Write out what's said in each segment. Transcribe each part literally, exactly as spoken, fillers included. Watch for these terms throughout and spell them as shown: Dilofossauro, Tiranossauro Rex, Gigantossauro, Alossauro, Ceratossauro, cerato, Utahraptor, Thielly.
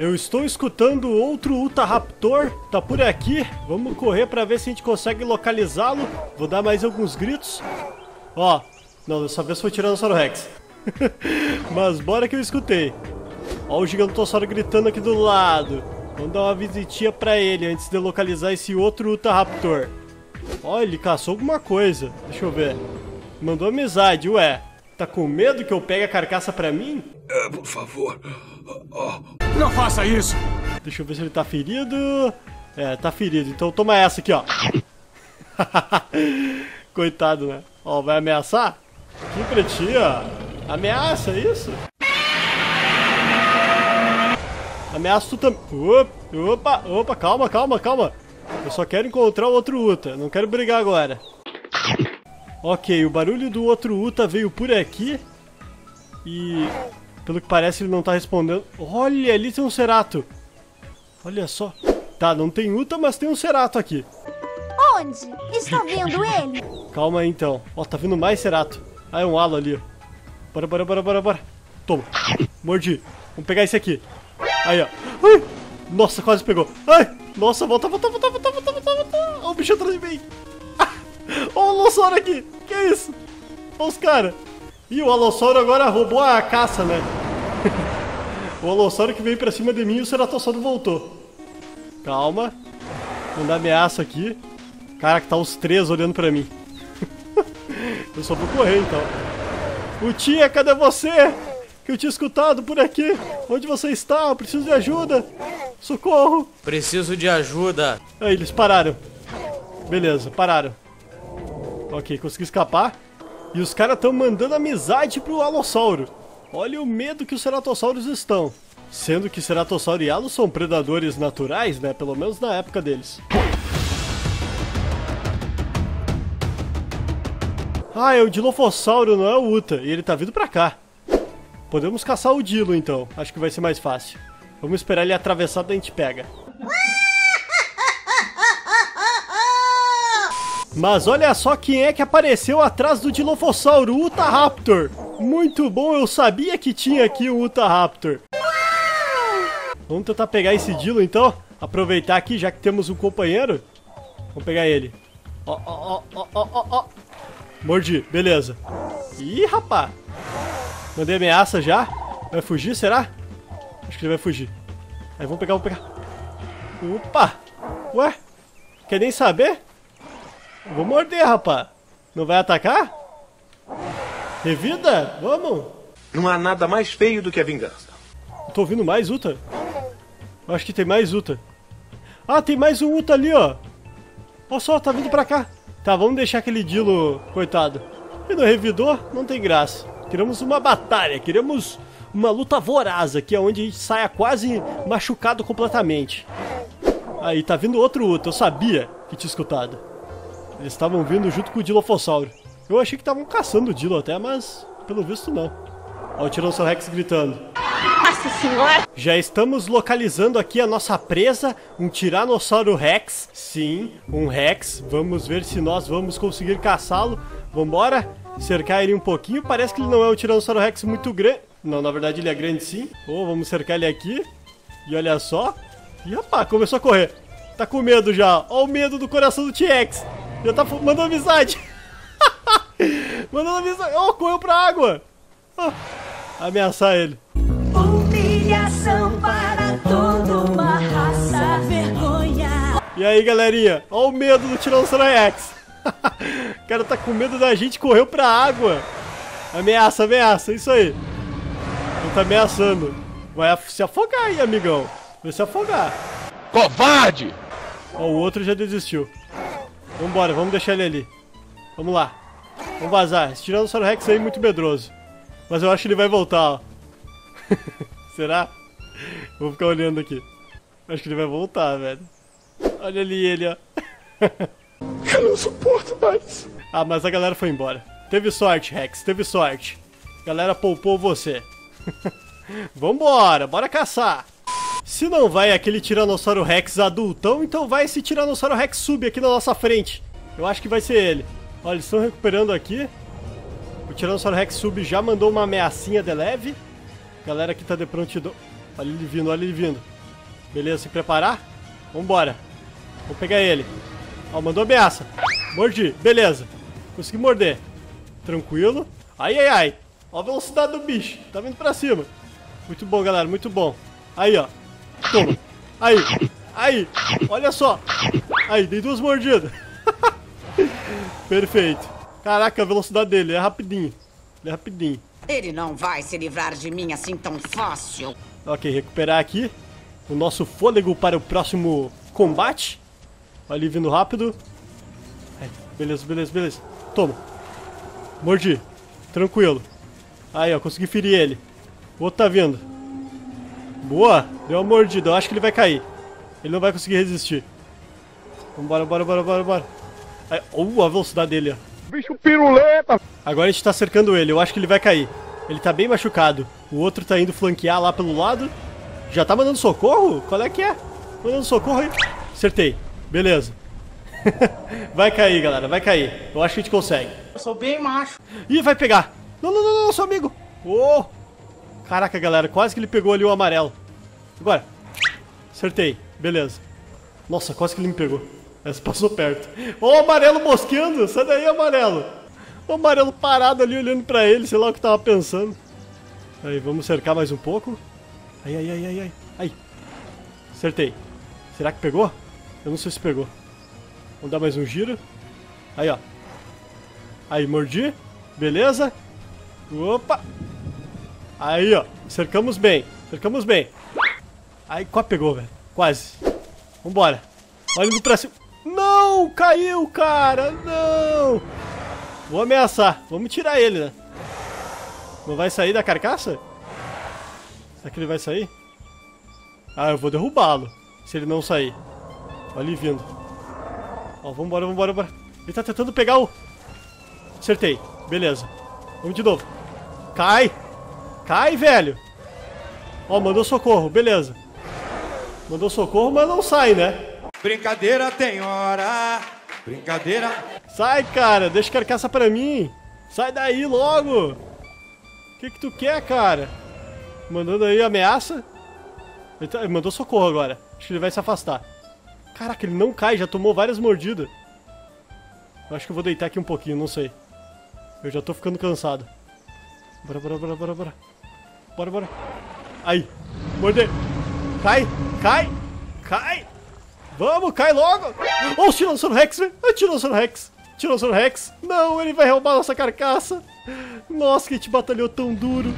Eu estou escutando outro Utahraptor, tá por aqui. Vamos correr para ver se a gente consegue localizá-lo. Vou dar mais alguns gritos. Ó, não, dessa vez foi Tiranossauro Rex. Mas bora que eu escutei. Ó o Gigantossauro gritando aqui do lado. Vamos dar uma visitinha para ele antes de localizar esse outro Utahraptor. Ó, ele caçou alguma coisa. Deixa eu ver. Mandou amizade, ué. Tá com medo que eu pegue a carcaça pra mim? É, por favor. Oh. Não faça isso! Deixa eu ver se ele tá ferido. É, tá ferido. Então toma essa aqui, ó. Coitado, né? Ó, vai ameaçar? Aqui pra ti, ó. Ameaça, isso? Ameaça tu também. Opa, opa, calma, calma, calma. Eu só quero encontrar o outro Uta. Não quero brigar agora. Ok, o barulho do outro Uta veio por aqui. E pelo que parece ele não tá respondendo. Olha, ali tem um cerato. Olha só. Tá, não tem Uta, mas tem um cerato aqui. Onde? Estou vendo ele. Calma aí então. Ó, tá vindo mais cerato. Ah, é um halo ali. Bora, bora, bora, bora, bora. Toma. Mordi. Vamos pegar esse aqui. Aí, ó. Ai. Nossa, quase pegou. Ai. Nossa, volta, volta, volta, volta, volta, volta, volta. Olha o bicho atrás de mim. Olha o Alossauro aqui, que é isso? Olha os caras. Ih, o Alossauro agora roubou a caça, né? O Alossauro que veio pra cima de mim e o Ceratossauro voltou. Calma. Não dá ameaça aqui. Caraca, tá os três olhando pra mim. Eu só vou correr então. O tia, cadê você? Que eu tinha escutado por aqui. Onde você está? Eu preciso de ajuda. Socorro. Preciso de ajuda. Aí, eles pararam. Beleza, pararam. Ok, consegui escapar. E os caras estão mandando amizade pro Alossauro. Olha o medo que os ceratossauros estão. Sendo que ceratossauro e alo são predadores naturais, né? Pelo menos na época deles. Ah, é o Dilofossauro, não é o Uta. E ele tá vindo pra cá. Podemos caçar o Dilo, então. Acho que vai ser mais fácil. Vamos esperar ele atravessar, daí a gente pega. Mas olha só quem é que apareceu atrás do Dilofossauro, o Utahraptor. Muito bom, eu sabia que tinha aqui o Utahraptor. Vamos tentar pegar esse Dilo então. Aproveitar aqui, já que temos um companheiro. Vamos pegar ele. Ó, ó, ó, ó, ó, ó. Mordi, beleza. Ih, rapá. Mandei ameaça já. Vai fugir, será? Acho que ele vai fugir. Aí, vamos pegar, vamos pegar. Opa. Ué, quer nem saber? Eu vou morder, rapaz. Não vai atacar? Revida, vamos. Não há nada mais feio do que a vingança. Eu tô ouvindo mais Uta. Eu acho que tem mais Uta. Ah, tem mais um Uta ali, ó. Olha só, tá vindo pra cá. Tá, vamos deixar aquele Dilo, coitado. E não revidou, não tem graça. Queremos uma batalha, queremos uma luta voraz aqui, onde a gente saia quase machucado completamente. Aí, tá vindo outro Uta. Eu sabia que tinha escutado. Eles estavam vindo junto com o Dilofossauro. Eu achei que estavam caçando o Dilo até, mas pelo visto não. Ó, o Tiranossauro Rex gritando. Nossa senhora! Já estamos localizando aqui a nossa presa, um Tiranossauro Rex. Sim, um Rex. Vamos ver se nós vamos conseguir caçá-lo. Vambora, cercar ele um pouquinho. Parece que ele não é um Tiranossauro Rex muito grande. Não, na verdade ele é grande sim. Ô, oh, vamos cercar ele aqui. E olha só. E rapaz, começou a correr. Tá com medo já. Ó o medo do coração do T-Rex. Já tá mandando amizade. Mandando amizade. Ó, oh, correu pra água. Oh. Ameaçar ele. Humilhação para toda uma raça, vergonha. E aí, galerinha? Ó o medo do Tiranossauro Rex. O cara tá com medo da gente, correu pra água. Ameaça, ameaça. Isso aí. Ele tá ameaçando. Vai se afogar aí, amigão. Vai se afogar. Covarde! Ó, o outro já desistiu. Vambora, vamos deixar ele ali. Vamos lá. Vamos vazar. Esse Tiranossauro Rex aí é muito medroso. Mas eu acho que ele vai voltar, ó. Será? Vou ficar olhando aqui. Acho que ele vai voltar, velho. Olha ali ele, ó. Eu não suporto mais. Ah, mas a galera foi embora. Teve sorte, Rex. Teve sorte. A galera poupou você. Vambora, bora caçar. Se não vai aquele Tiranossauro Rex adultão, então vai esse Tiranossauro Rex sub aqui na nossa frente. Eu acho que vai ser ele. Olha, eles estão recuperando aqui. O Tiranossauro Rex sub já mandou uma ameaçinha de leve. Galera que tá de prontidão. Olha ele vindo, olha ele vindo. Beleza, se preparar? Vambora. Vou pegar ele. Ó, mandou ameaça. Mordi, beleza. Consegui morder. Tranquilo. Ai, ai, ai. Ó a velocidade do bicho. Tá vindo pra cima. Muito bom, galera, muito bom. Aí, ó. Toma. Aí. Aí. Olha só. Aí, dei duas mordidas. Perfeito. Caraca, a velocidade dele é rapidinho. Ele é rapidinho. Ele não vai se livrar de mim assim tão fácil. Ok, recuperar aqui o nosso fôlego para o próximo combate. Olha ele vindo rápido. Aí, beleza, beleza, beleza. Toma. Mordi. Tranquilo. Aí, ó, consegui ferir ele. O outro tá vindo. Boa. Deu uma mordida. Eu acho que ele vai cair. Ele não vai conseguir resistir. Vambora, bora, bora, bora, bora. Aí, uh, a velocidade dele, ó. Bicho piruleta! Agora a gente tá cercando ele, eu acho que ele vai cair. Ele tá bem machucado. O outro tá indo flanquear lá pelo lado. Já tá mandando socorro? Qual é que é? Mandando socorro aí. Acertei. Beleza. Vai cair, galera, vai cair. Eu acho que a gente consegue. Eu sou bem macho. Ih, vai pegar. Não, não, não, não, seu amigo. Oh. Caraca, galera, quase que ele pegou ali o amarelo. Agora. Acertei. Beleza. Nossa, quase que ele me pegou. Essa passou perto. Ó, o amarelo mosqueando. Sai daí, amarelo. O amarelo parado ali, olhando pra ele. Sei lá o que tava pensando. Aí, vamos cercar mais um pouco. Ai, ai, ai, ai, ai. Aí. Acertei. Será que pegou? Eu não sei se pegou. Vamos dar mais um giro. Aí, ó. Aí, mordi. Beleza. Opa. Aí, ó. Cercamos bem. Cercamos bem. Aí, quase pegou, velho. Quase. Vambora. Olha ele pra cima. Não, caiu, cara. Não. Vou ameaçar. Vamos tirar ele, né? Não vai sair da carcaça? Será que ele vai sair? Ah, eu vou derrubá-lo. Se ele não sair. Olha ele vindo. Ó, vambora, vambora, vambora. Ele tá tentando pegar o... Acertei. Beleza. Vamos de novo. Cai. Cai, velho. Ó, mandou socorro. Beleza. Mandou socorro, mas não sai, né? Brincadeira tem hora. Brincadeira. Sai, cara. Deixa carcaça pra mim. Sai daí logo. O que que tu quer, cara? Mandando aí ameaça. Ele, tá... ele mandou socorro agora. Acho que ele vai se afastar. Caraca, ele não cai. Já tomou várias mordidas. Eu acho que eu vou deitar aqui um pouquinho. Não sei. Eu já tô ficando cansado. Bora, bora, bora, bora, bora. Bora, bora. Aí. Mordei. Cai. Cai. Cai. Vamos, cai logo! Oh, o Tiranossauro Rex, velho! O Tiranossauro Rex! Tiranossauro Rex! Não, ele vai roubar nossa carcaça! Nossa, que a gente batalhou tão duro!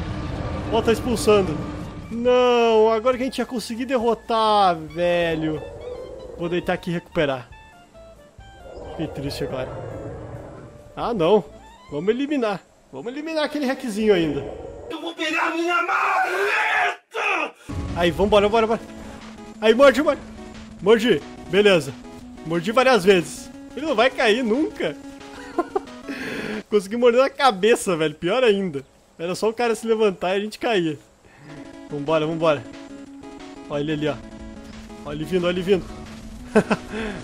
Ó, tá expulsando! Não, agora que a gente ia conseguir derrotar, velho! Vou deitar aqui e recuperar. Fiquei triste agora. Ah, não! Vamos eliminar! Vamos eliminar aquele Rexzinho ainda! Eu vou pegar minha maleta! Aí, vambora, vambora, vambora! Aí, morde, morde! Mordi, beleza. Mordi várias vezes. Ele não vai cair nunca. Consegui morder na cabeça, velho. Pior ainda. Era só o cara se levantar e a gente caía. Vambora, vambora. Olha ele ali, ó. Olha ele vindo, olha ele vindo.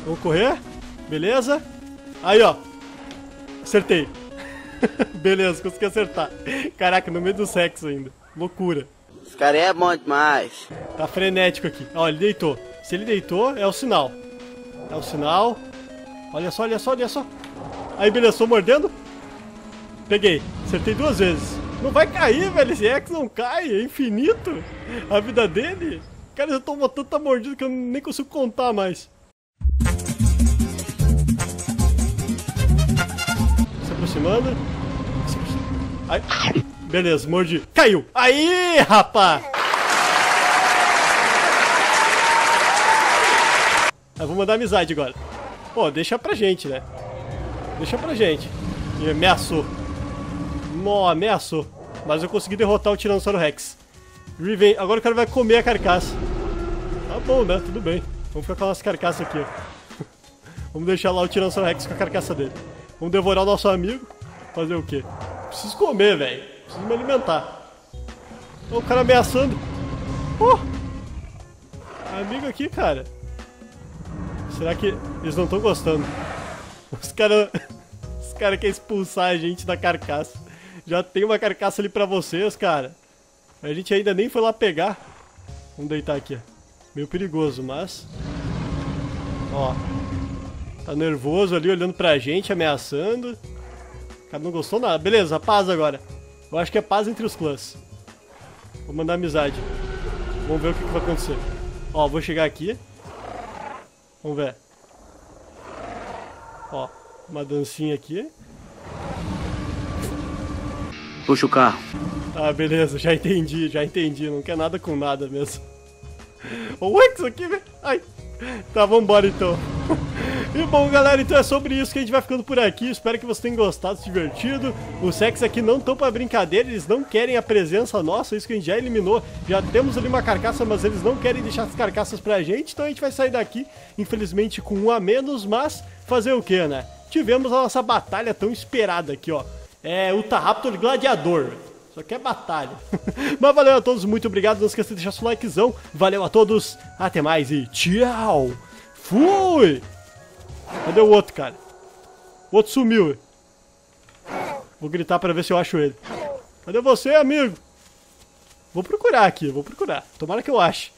Vamos correr. Beleza. Aí, ó. Acertei. Beleza, consegui acertar. Caraca, no meio do sexo ainda. Loucura. Esse cara é bom demais. Tá frenético aqui. Ó, ele deitou. Se ele deitou, é o sinal. É o sinal. Olha só, olha só, olha só. Aí, beleza, estou mordendo. Peguei. Acertei duas vezes. Não vai cair, velho. Esse Rex não cai. É infinito. A vida dele. Cara, eu tomou tanta mordida que eu nem consigo contar mais. Se aproximando. Aí. Beleza, mordi. Caiu. Aí, rapaz. Eu vou mandar amizade agora. Pô, deixa pra gente, né? Deixa pra gente. E ameaçou. Nó, ameaçou. Mas eu consegui derrotar o Tiranossauro Rex. Reven... Agora o cara vai comer a carcaça. Tá bom, né? Tudo bem. Vamos ficar com a nossa carcaça aqui. Vamos deixar lá o Tiranossauro Rex com a carcaça dele. Vamos devorar o nosso amigo. Fazer o quê? Preciso comer, velho. Preciso me alimentar. Olha o cara ameaçando. Oh! Amigo aqui, cara. Será que eles não estão gostando? Os caras os cara querem expulsar a gente da carcaça. Já tem uma carcaça ali pra vocês, cara. A gente ainda nem foi lá pegar. Vamos deitar aqui, ó. Meio perigoso, mas... Ó. Tá nervoso ali, olhando pra gente, ameaçando. O cara não gostou nada. Beleza, paz agora. Eu acho que é paz entre os clãs. Vou mandar amizade. Vamos ver o que, que vai acontecer. Ó, vou chegar aqui. Vamos ver. Ó, uma dancinha aqui. Puxa o carro. Ah, beleza, já entendi, já entendi. Não quer nada com nada mesmo. O que isso aqui, velho? Ai. Tá, vambora então. E bom, galera, então é sobre isso que a gente vai ficando por aqui. Espero que vocês tenham gostado, se divertido. Os Rex aqui não estão pra brincadeira, eles não querem a presença nossa, isso que a gente já eliminou. Já temos ali uma carcaça, mas eles não querem deixar as carcaças pra gente. Então a gente vai sair daqui, infelizmente, com um a menos, mas fazer o que, né? Tivemos a nossa batalha tão esperada aqui, ó. É o Utahraptor Gladiador. Só que é batalha. Mas valeu a todos, muito obrigado. Não esqueça de deixar seu likezão. Valeu a todos, até mais e tchau. Fui! Cadê o outro, cara? O outro sumiu. Vou gritar pra ver se eu acho ele. Cadê você, amigo? Vou procurar aqui, vou procurar. Tomara que eu ache.